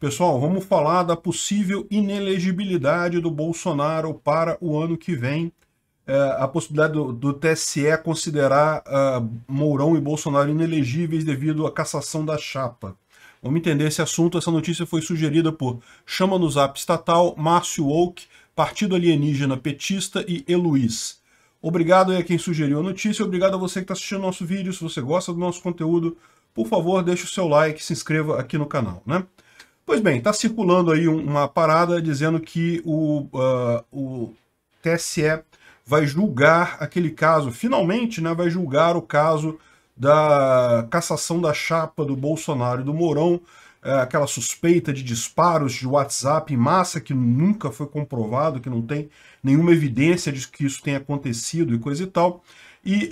Pessoal, vamos falar da possível inelegibilidade do Bolsonaro para o ano que vem. A possibilidade do TSE considerar Mourão e Bolsonaro inelegíveis devido à cassação da chapa. Vamos entender esse assunto. Essa notícia foi sugerida por Chama no Zap Estatal, Márcio Ouk, Partido Alienígena Petista e Eluiz. Obrigado aí a quem sugeriu a notícia. Obrigado a você que está assistindo nosso vídeo. Se você gosta do nosso conteúdo, por favor, deixe o seu like, se inscreva aqui no canal, né? Pois bem, está circulando aí uma parada dizendo que o TSE vai julgar aquele caso, finalmente, né, vai julgar o caso da cassação da chapa do Bolsonaro e do Mourão, aquela suspeita de disparos de WhatsApp em massa que nunca foi comprovado, que não tem nenhuma evidência de que isso tenha acontecido e coisa e tal. E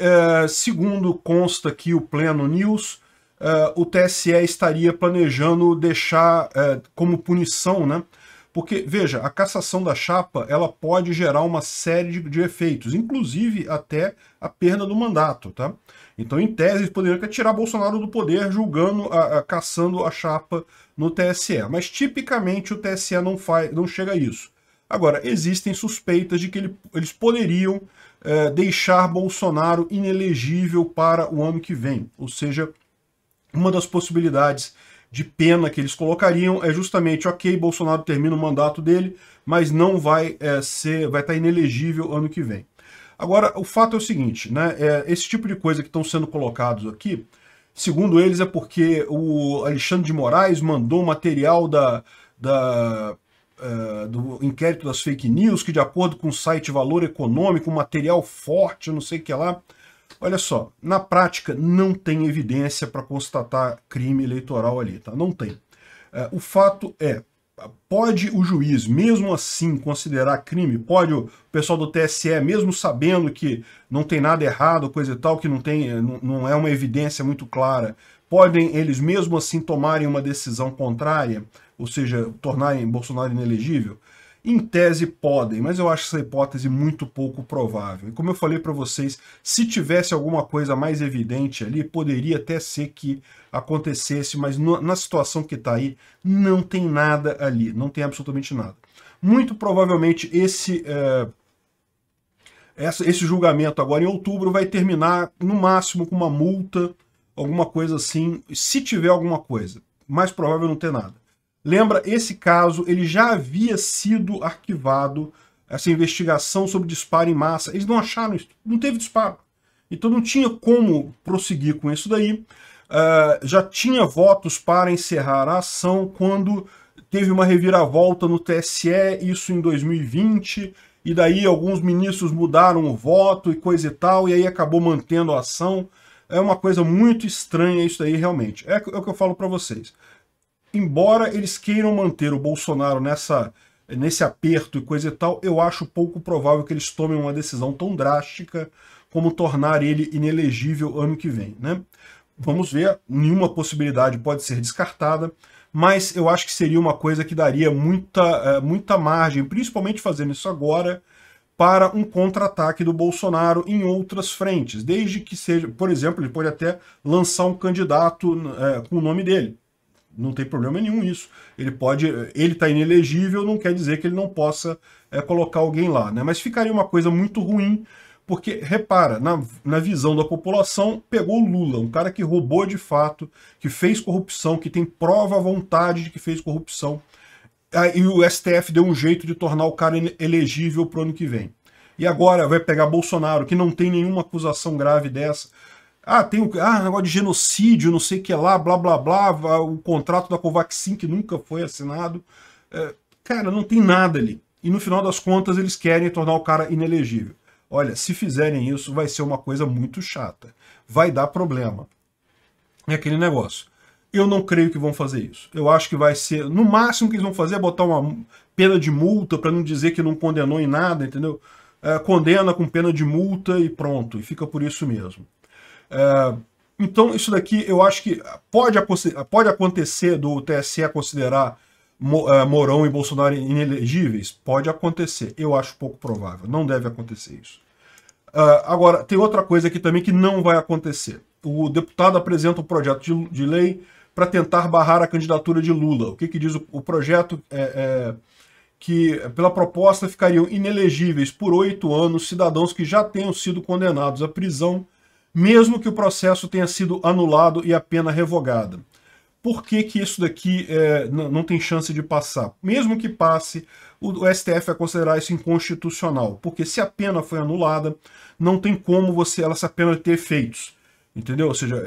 segundo consta aqui o Pleno News, o TSE estaria planejando deixar como punição, né? Porque, veja, a cassação da chapa ela pode gerar uma série de efeitos, inclusive até a perda do mandato, tá? Então, em tese, poderia até tirar Bolsonaro do poder julgando, cassando a chapa no TSE. Mas, tipicamente, o TSE não chega a isso. Agora, existem suspeitas de que eles poderiam deixar Bolsonaro inelegível para o ano que vem. Ou seja, uma das possibilidades de pena que eles colocariam é justamente, ok, Bolsonaro termina o mandato dele, mas não vai vai estar inelegível ano que vem. Agora, o fato é o seguinte, né, esse tipo de coisa que estão sendo colocados aqui, segundo eles é porque o Alexandre de Moraes mandou material do inquérito das fake news, que de acordo com o site Valor Econômico, um material forte, não sei o que lá. Olha só, na prática não tem evidência para constatar crime eleitoral ali, tá? Não tem. O fato é, pode o juiz, mesmo assim, considerar crime? Pode o pessoal do TSE, mesmo sabendo que não tem nada errado, coisa e tal, que não é uma evidência muito clara, podem eles mesmo assim tomarem uma decisão contrária, ou seja, tornarem Bolsonaro inelegível? Em tese podem, mas eu acho essa hipótese muito pouco provável. E como eu falei para vocês, se tivesse alguma coisa mais evidente ali, poderia até ser que acontecesse, mas na situação que está aí, não tem nada ali, não tem absolutamente nada. Muito provavelmente esse julgamento agora em outubro vai terminar no máximo com uma multa, alguma coisa assim, se tiver alguma coisa. Mais provável não ter nada. Lembra, esse caso, ele já havia sido arquivado, essa investigação sobre disparo em massa. Eles não acharam isso, não teve disparo. Então não tinha como prosseguir com isso daí. Já tinha votos para encerrar a ação quando teve uma reviravolta no TSE, isso em 2020, e daí alguns ministros mudaram o voto e coisa e tal, e aí acabou mantendo a ação. É uma coisa muito estranha isso daí, realmente. É o que eu falo para vocês. Embora eles queiram manter o Bolsonaro nesse aperto e coisa e tal, eu acho pouco provável que eles tomem uma decisão tão drástica como tornar ele inelegível ano que vem, né? Vamos ver, nenhuma possibilidade pode ser descartada, mas eu acho que seria uma coisa que daria muita margem, principalmente fazendo isso agora, para um contra-ataque do Bolsonaro em outras frentes, desde que seja, por exemplo, ele pode até lançar um candidato com o nome dele. Não tem problema nenhum isso. Ele está inelegível, não quer dizer que ele não possa colocar alguém lá, né? Mas ficaria uma coisa muito ruim, porque, repara, na visão da população, pegou o Lula, um cara que roubou de fato, que fez corrupção, que tem prova à vontade de que fez corrupção. E o STF deu um jeito de tornar o cara elegível para o ano que vem. E agora vai pegar Bolsonaro, que não tem nenhuma acusação grave dessa. Ah, tem negócio de genocídio, não sei o que lá, blá, blá, blá, o contrato da Covaxin que nunca foi assinado. Cara, não tem nada ali. E no final das contas eles querem tornar o cara inelegível. Olha, se fizerem isso vai ser uma coisa muito chata. Vai dar problema. É aquele negócio. Eu não creio que vão fazer isso. Eu acho que vai ser... No máximo que eles vão fazer é botar uma pena de multa para não dizer que não condenou em nada, entendeu? Condena com pena de multa e pronto. E fica por isso mesmo. Então isso daqui eu acho que pode acontecer do TSE considerar Mourão e Bolsonaro inelegíveis? Pode acontecer, eu acho pouco provável, não deve acontecer isso. Agora, tem outra coisa aqui também que não vai acontecer. O deputado apresenta um projeto de lei para tentar barrar a candidatura de Lula. O que, que diz o projeto? Que pela proposta ficariam inelegíveis por 8 anos cidadãos que já tenham sido condenados à prisão, mesmo que o processo tenha sido anulado e a pena revogada. Por que que isso daqui não tem chance de passar? Mesmo que passe, o STF vai considerar isso inconstitucional, porque se a pena foi anulada, não tem como essa pena ter efeitos. Entendeu? Ou seja,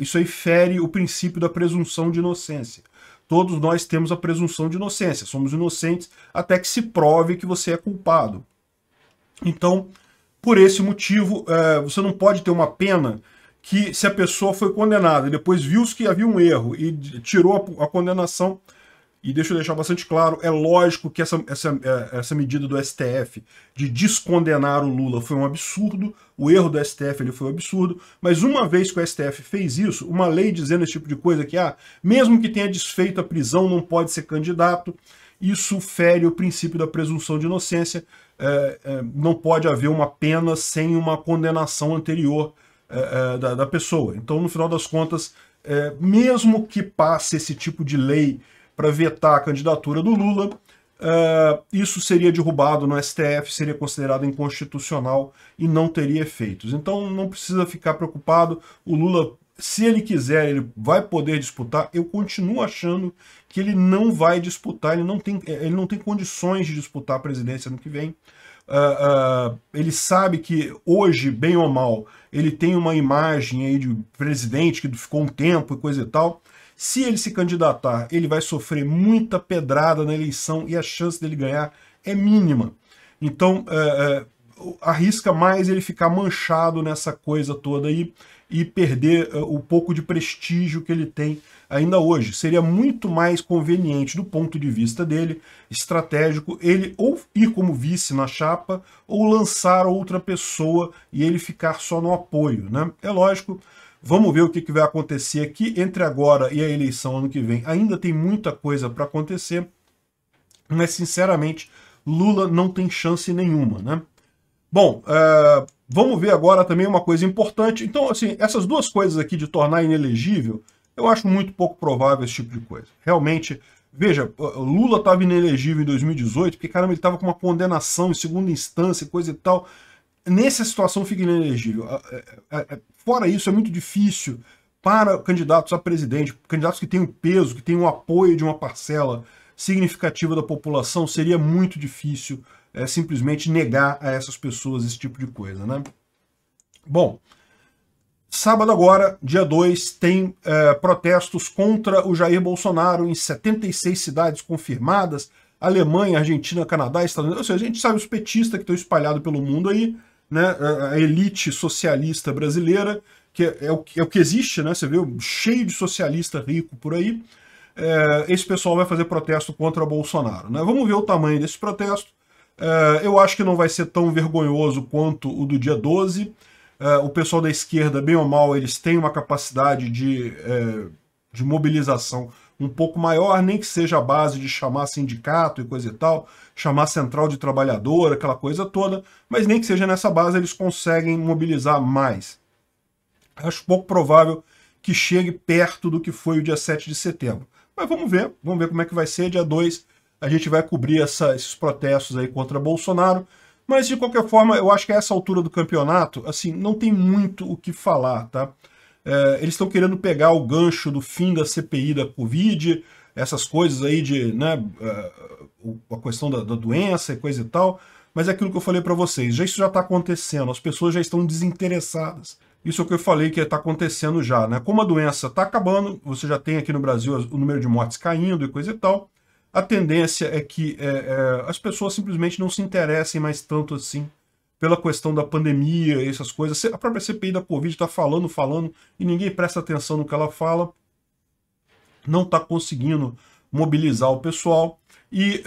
isso aí fere o princípio da presunção de inocência. Todos nós temos a presunção de inocência, somos inocentes até que se prove que você é culpado. Então, por esse motivo, você não pode ter uma pena que, se a pessoa foi condenada e depois viu que havia um erro e tirou a condenação, e deixa eu deixar bastante claro, é lógico que essa medida do STF de descondenar o Lula foi um absurdo, o erro do STF ele foi um absurdo, mas uma vez que o STF fez isso, uma lei dizendo esse tipo de coisa que, mesmo que tenha desfeito a prisão, não pode ser candidato, isso fere o princípio da presunção de inocência, não pode haver uma pena sem uma condenação anterior da pessoa. Então, no final das contas, mesmo que passe esse tipo de lei para vetar a candidatura do Lula, isso seria derrubado no STF, seria considerado inconstitucional e não teria efeitos. Então não precisa ficar preocupado, o Lula, se ele quiser, ele vai poder disputar. Eu continuo achando que ele não vai disputar, ele não tem condições de disputar a presidência no que vem. Ele sabe que hoje, bem ou mal, ele tem uma imagem aí de presidente que ficou um tempo e coisa e tal. Se ele se candidatar, ele vai sofrer muita pedrada na eleição e a chance dele ganhar é mínima. Então, arrisca mais ele ficar manchado nessa coisa toda aí e perder o pouco de prestígio que ele tem ainda hoje. Seria muito mais conveniente, do ponto de vista dele, estratégico, ele ou ir como vice na chapa ou lançar outra pessoa e ele ficar só no apoio, né? É lógico. Vamos ver o que vai acontecer aqui entre agora e a eleição ano que vem. Ainda tem muita coisa para acontecer, mas, sinceramente, Lula não tem chance nenhuma, né? Bom, vamos ver agora também uma coisa importante. Então, assim, essas duas coisas aqui de tornar inelegível, eu acho muito pouco provável esse tipo de coisa. Realmente, veja, Lula estava inelegível em 2018, porque, caramba, ele estava com uma condenação em segunda instância, coisa e tal. Nessa situação fica inelegível. Fora isso, é muito difícil para candidatos a presidente, candidatos que têm um peso, que têm um apoio de uma parcela significativa da população, seria muito difícil simplesmente negar a essas pessoas esse tipo de coisa, né? Bom, sábado agora, dia 2, tem protestos contra o Jair Bolsonaro em 76 cidades confirmadas, Alemanha, Argentina, Canadá, Estados Unidos. Ou seja, a gente sabe os petistas que estão espalhados pelo mundo aí, né, a elite socialista brasileira, que é o que existe, né? Você vê cheio de socialista rico por aí. Esse pessoal vai fazer protesto contra Bolsonaro, né? Vamos ver o tamanho desse protesto. Eu acho que não vai ser tão vergonhoso quanto o do dia 12. O pessoal da esquerda, bem ou mal, eles têm uma capacidade de mobilização um pouco maior, nem que seja a base de chamar sindicato e coisa e tal, chamar central de trabalhador, aquela coisa toda, mas nem que seja nessa base eles conseguem mobilizar mais. Acho pouco provável que chegue perto do que foi o dia 7 de setembro. Mas vamos ver como é que vai ser. Dia 2 a gente vai cobrir esses protestos aí contra Bolsonaro, mas de qualquer forma eu acho que a essa altura do campeonato, assim, não tem muito o que falar, tá? Eles estão querendo pegar o gancho do fim da CPI da Covid, essas coisas aí de, né, a questão da doença e coisa e tal, mas é aquilo que eu falei para vocês, isso já está acontecendo, as pessoas já estão desinteressadas. Isso é o que eu falei que está acontecendo já, né? Como a doença está acabando, você já tem aqui no Brasil o número de mortes caindo e coisa e tal, a tendência é que as pessoas simplesmente não se interessem mais tanto assim pela questão da pandemia e essas coisas. A própria CPI da Covid está falando, e ninguém presta atenção no que ela fala, não está conseguindo mobilizar o pessoal, e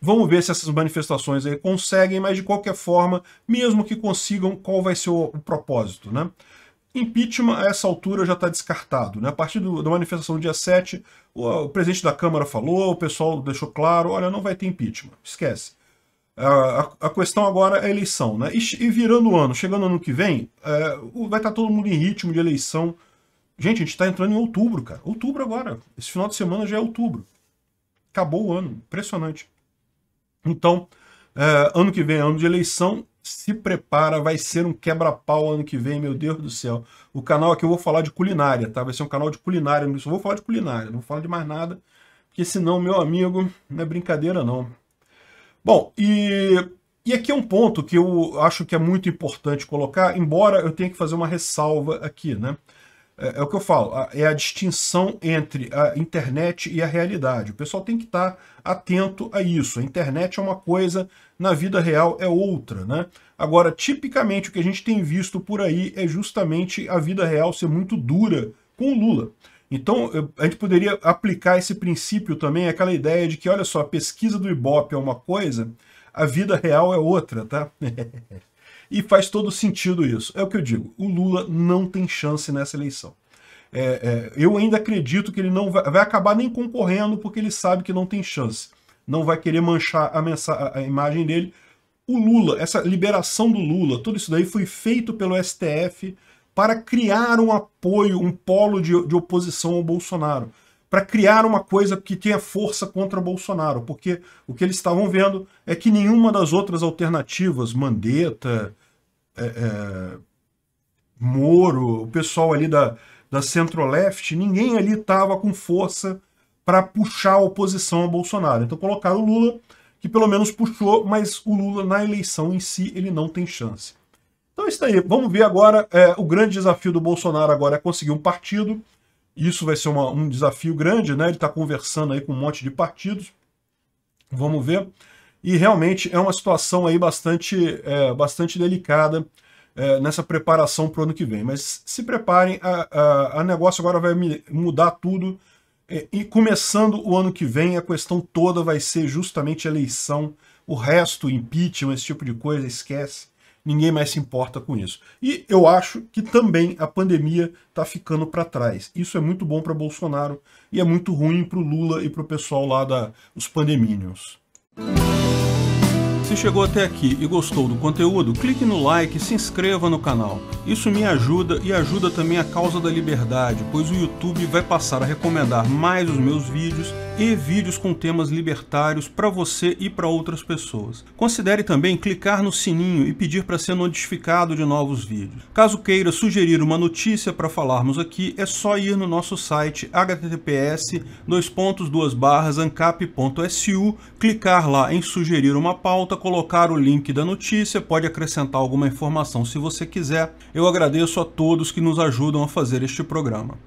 vamos ver se essas manifestações aí conseguem, mas de qualquer forma, mesmo que consigam, qual vai ser o propósito, né? Impeachment, a essa altura, já está descartado, né? A partir da manifestação do dia 7, o presidente da Câmara falou, o pessoal deixou claro, olha, não vai ter impeachment, esquece. A questão agora é a eleição, né? E virando o ano, chegando ano que vem, vai estar todo mundo em ritmo de eleição, Gente, a gente tá entrando em outubro, cara. Outubro agora. Esse final de semana já é outubro. Acabou o ano. Impressionante. Então, ano que vem é ano de eleição. Se prepara, vai ser um quebra-pau ano que vem, meu Deus do céu. O canal aqui eu vou falar de culinária, tá? Vai ser um canal de culinária, eu só vou falar de culinária, não vou falar de mais nada, porque senão, meu amigo, não é brincadeira, não. Bom, e aqui é um ponto que eu acho que é muito importante colocar, embora eu tenha que fazer uma ressalva aqui, né? É o que eu falo, é a distinção entre a internet e a realidade. O pessoal tem que estar atento a isso. A internet é uma coisa, na vida real é outra, né? Agora, tipicamente, o que a gente tem visto por aí é justamente a vida real ser muito dura com o Lula. Então, a gente poderia aplicar esse princípio também, aquela ideia de que, olha só, a pesquisa do Ibope é uma coisa, a vida real é outra, tá? E faz todo sentido isso. É o que eu digo, o Lula não tem chance nessa eleição. Eu ainda acredito que ele não vai acabar nem concorrendo porque ele sabe que não tem chance. Não vai querer manchar a imagem dele. O Lula, essa liberação do Lula, tudo isso daí foi feito pelo STF para criar um apoio, um polo de oposição ao Bolsonaro. Para criar uma coisa que tenha força contra Bolsonaro. Porque o que eles estavam vendo é que nenhuma das outras alternativas, Mandetta, Moro, o pessoal ali da centro-left, ninguém ali estava com força para puxar a oposição a Bolsonaro. Então colocaram o Lula, que pelo menos puxou, mas o Lula na eleição em si ele não tem chance. Então é isso aí. Vamos ver agora, o grande desafio do Bolsonaro agora é conseguir um partido. Isso vai ser um desafio grande, né? Ele está conversando aí com um monte de partidos. Vamos ver. E realmente é uma situação aí bastante delicada nessa preparação para o ano que vem. Mas se preparem, a negócio agora vai mudar tudo. E começando o ano que vem, a questão toda vai ser justamente eleição. O resto, impeachment, esse tipo de coisa, esquece. Ninguém mais se importa com isso. E eu acho que também a pandemia está ficando para trás. Isso é muito bom para Bolsonaro e é muito ruim para o Lula e para o pessoal lá dos pandeminions. Se chegou até aqui e gostou do conteúdo, clique no like e se inscreva no canal. Isso me ajuda e ajuda também a causa da liberdade, pois o YouTube vai passar a recomendar mais os meus vídeos e vídeos com temas libertários para você e para outras pessoas. Considere também clicar no sininho e pedir para ser notificado de novos vídeos. Caso queira sugerir uma notícia para falarmos aqui, é só ir no nosso site https://ancap.su, clicar lá em sugerir uma pauta, colocar o link da notícia, pode acrescentar alguma informação se você quiser. Eu agradeço a todos que nos ajudam a fazer este programa.